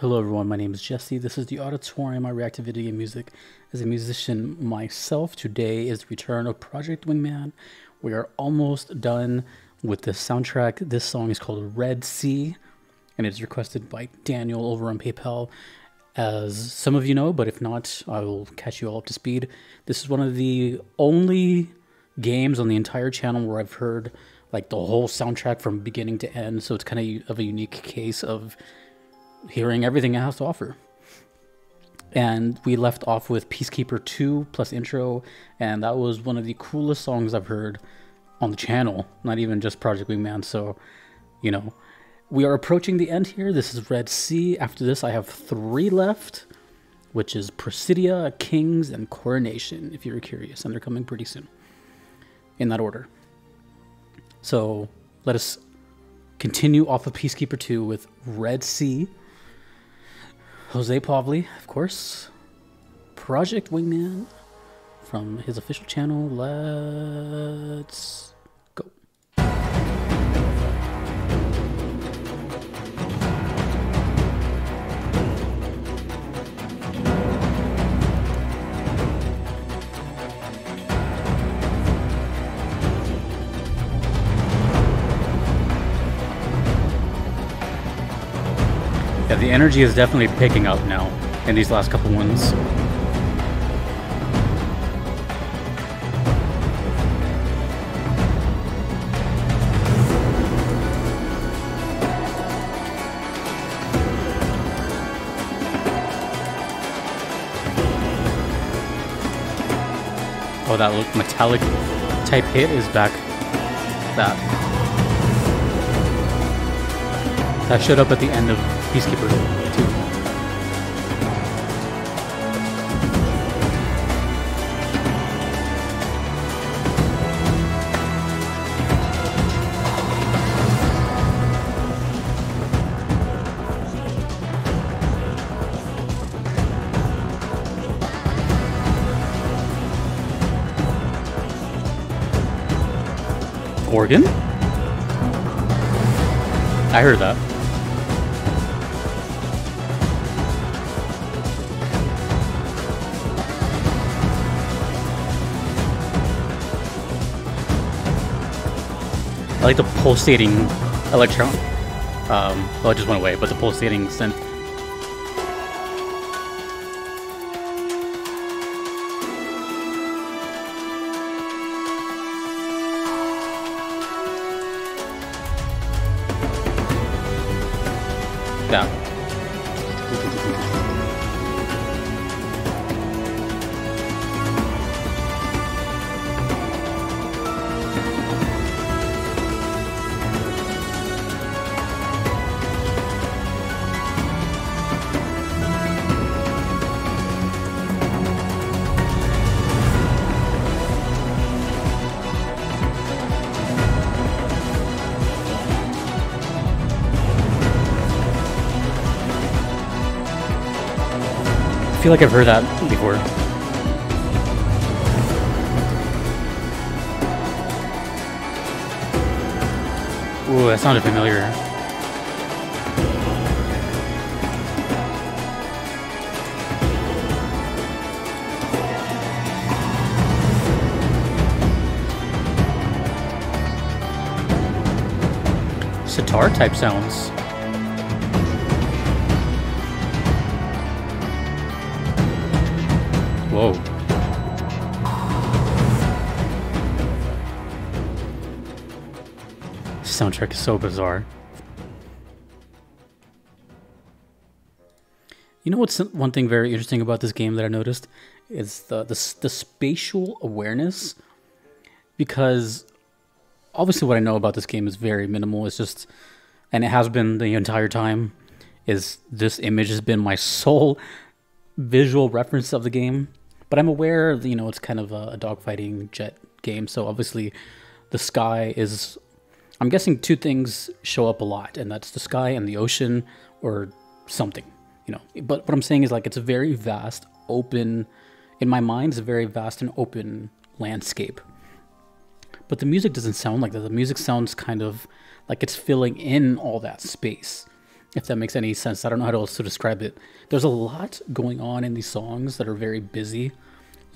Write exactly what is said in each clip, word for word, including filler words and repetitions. Hello everyone, my name is Jesse. This is the Auditorium. I react to video game music as a musician myself. Today is the return of Project Wingman. We are almost done with the soundtrack. This song is called Red Sea, and it's requested by Daniel over on PayPal. As some of you know, but if not, I will catch you all up to speed. This is one of the only games on the entire channel where I've heard like the whole soundtrack from beginning to end, so it's kind of of a unique case of hearing everything it has to offer. And we left off with Peacekeeper two plus intro, and that was one of the coolest songs I've heard on the channel, not even just Project Wingman. So, you know, we are approaching the end here. This is Red Sea. After this, I have three left, which is Presidia, Kings, and Coronation, if you're curious, and they're coming pretty soon in that order. So let us continue off of Peacekeeper two with Red Sea. Jose Pavli, of course, Project Wingman from his official channel. Let's... Yeah, the energy is definitely picking up now in these last couple ones. Oh, that look metallic type hit is back. That. That showed up at the end of Peacekeeper two. Organ? I heard that. I like the pulsating electron. Um, well, it just went away, but the pulsating synth. Yeah. I feel like I've heard that before. Ooh, that sounded familiar. Sitar type sounds. Whoa. This soundtrack is so bizarre. You know what's one thing very interesting about this game that I noticed is the the, the spatial awareness, because obviously what I know about this game is very minimal. It's just, and it has been the entire time, is this image has been my sole visual reference of the game. But I'm aware, you know, it's kind of a, a dogfighting jet game, so obviously the sky is... I'm guessing two things show up a lot, and that's the sky and the ocean or something, you know. But what I'm saying is, like, it's a very vast, open... In my mind, it's a very vast and open landscape. But the music doesn't sound like that. The music sounds kind of like it's filling in all that space. if that makes any sense. I don't know how else to describe it. There's a lot going on in these songs that are very busy.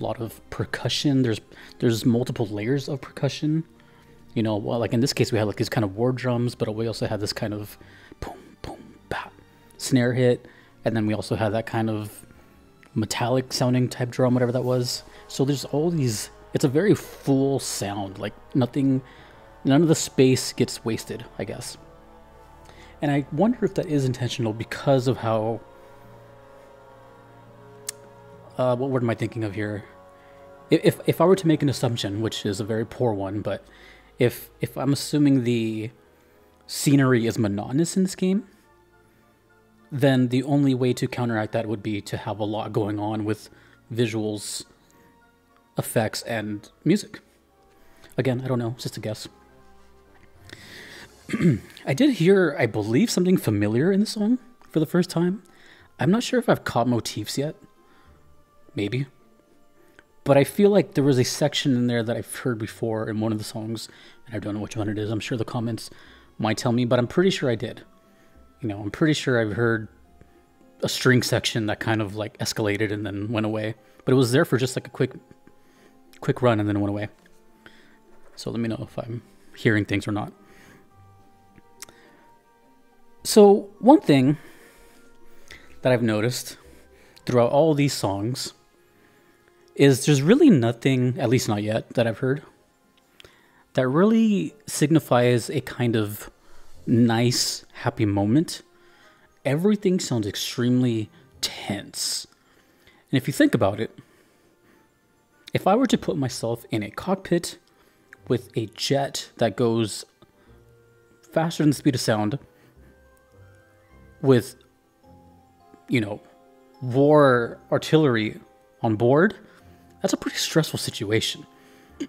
A lot of percussion. There's there's multiple layers of percussion. You know, well, like in this case, we had like these kind of war drums, but we also had this kind of boom, boom, bah, snare hit. And then we also had that kind of metallic sounding type drum, whatever that was. So there's all these, it's a very full sound, like nothing, none of the space gets wasted, I guess. And I wonder if that is intentional because of how, uh, what word am I thinking of here? If, if I were to make an assumption, which is a very poor one, but if, if I'm assuming the scenery is monotonous in this game, then the only way to counteract that would be to have a lot going on with visuals, effects, and music. Again, I don't know, it's just a guess. I did hear, I believe, something familiar in the song for the first time. I'm not sure if I've caught motifs yet. Maybe. But I feel like there was a section in there that I've heard before in one of the songs, and I don't know which one it is. I'm sure the comments might tell me, but I'm pretty sure I did. You know, I'm pretty sure I've heard a string section that kind of like escalated and then went away. But it was there for just like a quick, quick run and then it went away. So let me know if I'm hearing things or not. So one thing that I've noticed throughout all these songs is there's really nothing, at least not yet, that I've heard that really signifies a kind of nice, happy moment. Everything sounds extremely tense. And if you think about it, if I were to put myself in a cockpit with a jet that goes faster than the speed of sound, with, you know, war artillery on board, that's a pretty stressful situation.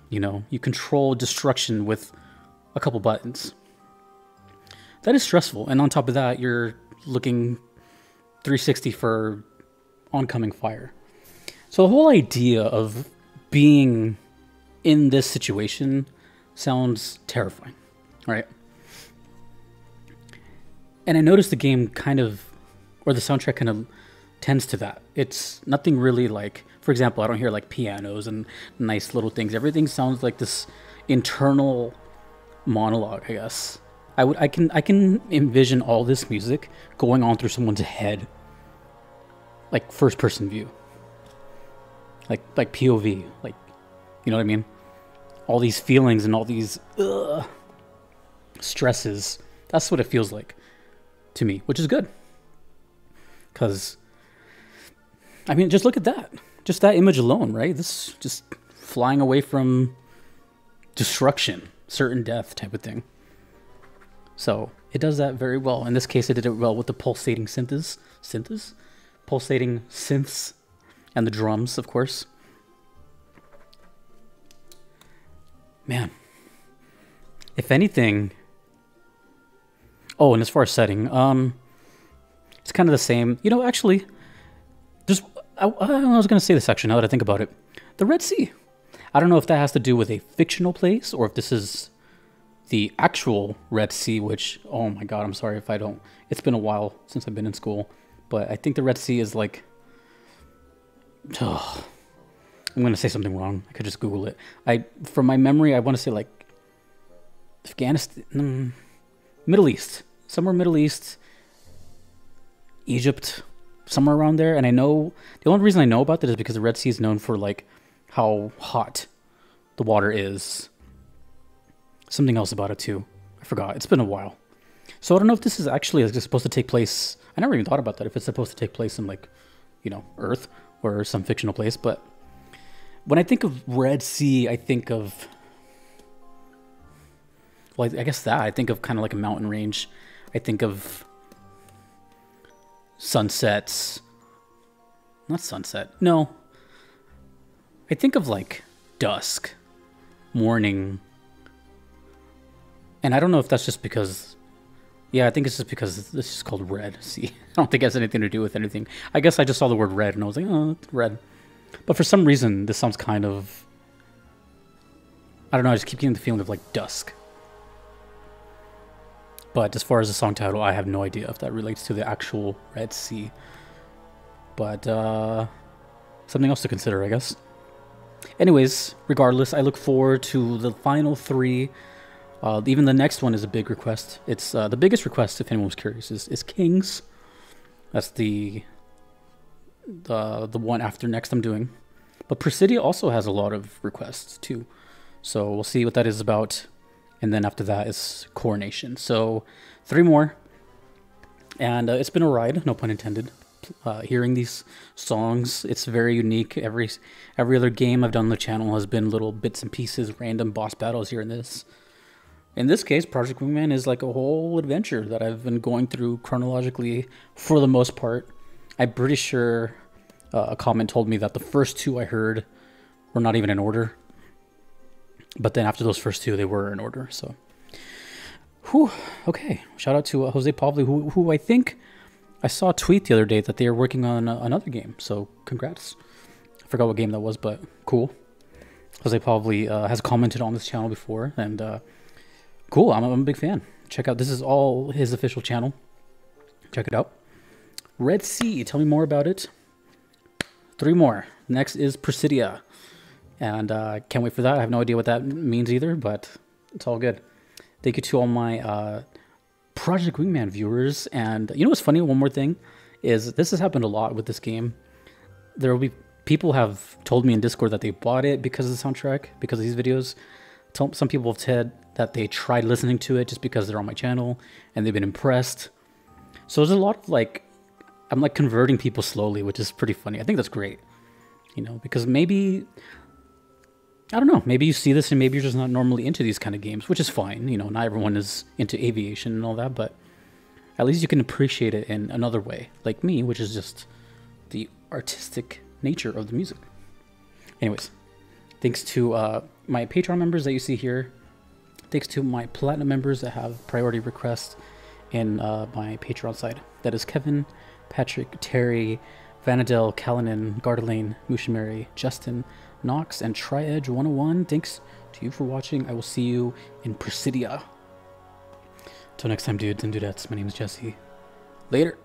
You know, you control destruction with a couple buttons. That is stressful, and on top of that, you're looking three sixty for oncoming fire. So the whole idea of being in this situation sounds terrifying, right? And I noticed the game kind of, or the soundtrack kind of tends to that. It's nothing really like, for example, I don't hear like pianos and nice little things. Everything sounds like this internal monologue, I guess. I would, I can, I can envision all this music going on through someone's head, like first-person view, like like P O V, like, you know what I mean? All these feelings and all these ugh, stresses. That's what it feels like to me, which is good. Because, I mean, just look at that. Just that image alone, right? This just flying away from destruction, certain death type of thing. So it does that very well. In this case, it did it well with the pulsating synths, synths, pulsating synths, and the drums, of course. Man, if anything. Oh, and as far as setting, um, it's kind of the same. You know, actually, there's. I, I was going to say this actually. Now that I think about it, the Red Sea. I don't know if that has to do with a fictional place or if this is the actual Red Sea, which, oh my god, I'm sorry if I don't, it's been a while since I've been in school, but I think the Red Sea is like, oh, I'm gonna say something wrong, I could just Google it. I, from my memory, I wanna say like, Afghanistan, Middle East, somewhere Middle East, Egypt, somewhere around there, and I know, the only reason I know about that is because the Red Sea is known for like, how hot the water is. Something else about it too. I forgot. It's been a while. So I don't know if this is actually like, supposed to take place. I never even thought about that. If it's supposed to take place in like, you know, Earth or some fictional place. But when I think of Red Sea, I think of, well, I guess that. I think of kind of like a mountain range. I think of sunsets. Not sunset. No. I think of like dusk, morning. And I don't know if that's just because, yeah, I think it's just because this is called Red Sea. I don't think it has anything to do with anything. I guess I just saw the word red and I was like, oh, it's red. But for some reason, this sounds kind of, I don't know, I just keep getting the feeling of like dusk. But as far as the song title, I have no idea if that relates to the actual Red Sea. But uh, something else to consider, I guess. Anyways, regardless, I look forward to the final three. Uh, even the next one is a big request. It's uh, the biggest request, if anyone was curious, is, is Kings. That's the, the the one after next I'm doing. But Presidia also has a lot of requests too. So we'll see what that is about. And then after that is Coronation. So three more. And uh, it's been a ride, no pun intended. Uh, hearing these songs, it's very unique. Every every other game I've done on the channel has been little bits and pieces, random boss battles here and this. In this case, Project Wingman is like a whole adventure that I've been going through chronologically for the most part. I'm pretty sure uh, a comment told me that the first two I heard were not even in order. But then after those first two, they were in order. So, whew, okay. Shout out to uh, Jose Pavli, who, who I think... I saw a tweet the other day that they are working on uh, another game, so congrats. I forgot what game that was, but cool. Jose Pavli uh, has commented on this channel before, and uh, cool, I'm, I'm a big fan. Check out, this is all his official channel. Check it out. Red Sea, tell me more about it. Three more. Next is Presidia, and uh, can't wait for that. I have no idea what that means either, but it's all good. Thank you to all my... Uh, Project Wingman viewers. And you know what's funny, one more thing is this has happened a lot with this game. There will be people have told me in Discord that they bought it because of the soundtrack, because of these videos. Some people have said that they tried listening to it just because they're on my channel and they've been impressed. So there's a lot of like, I'm like converting people slowly, which is pretty funny. I think that's great, you know, because maybe, I don't know, maybe you see this and maybe you're just not normally into these kind of games, which is fine. You know, not everyone is into aviation and all that, but at least you can appreciate it in another way, like me, which is just the artistic nature of the music. Anyways, thanks to uh, my Patreon members that you see here. Thanks to my Platinum members that have priority requests in uh, my Patreon side. That is Kevin, Patrick, Terry, Vanadel, Kalinin, Gardalane, Mushimeri, Justin, Knox, and TriEdge one oh one. Thanks to you for watching. I will see you in Presidia. Till next time, dudes and dudettes. My name is Jesse. Later.